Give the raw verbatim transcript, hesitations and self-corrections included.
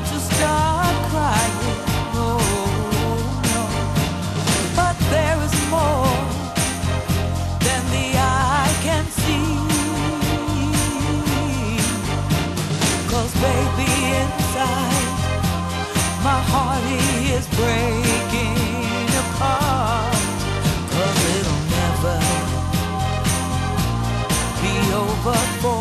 not to stop crying, no, no. But there is more than the eye can see, 'cause baby, inside my heart is breaking apart, 'cause it'll never be over for